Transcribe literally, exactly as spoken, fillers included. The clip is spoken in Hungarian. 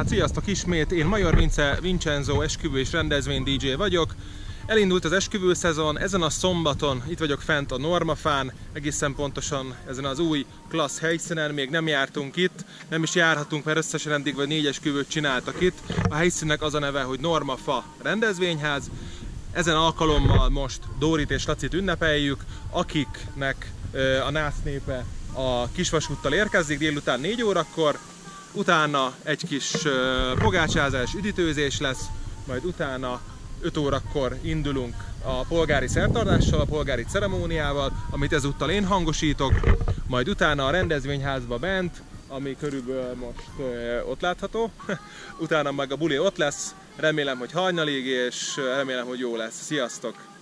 Hát sziasztok ismét, én Major Vince Vincenzo esküvő és rendezvény dé dzsé vagyok. Elindult az esküvő szezon, ezen a szombaton itt vagyok fent a Normafán, egészen pontosan ezen az új klassz helyszínen, még nem jártunk itt, nem is járhatunk, mert összesen eddig vagy négy esküvőt csináltak itt. A helyszínnek az a neve, hogy Normafa rendezvényház. Ezen alkalommal most Dórit és Lacit ünnepeljük, akiknek a nász népe a Kisvasúttal érkezik délután négy órakor, utána egy kis pogácsázás, üdítőzés lesz, majd utána öt órakor indulunk a polgári szertartással, a polgári ceremóniával, amit ezúttal én hangosítok, majd utána a rendezvényházba bent, ami körülbelül most ott látható, utána meg a buli ott lesz, remélem, hogy hajnalig, és remélem, hogy jó lesz. Sziasztok!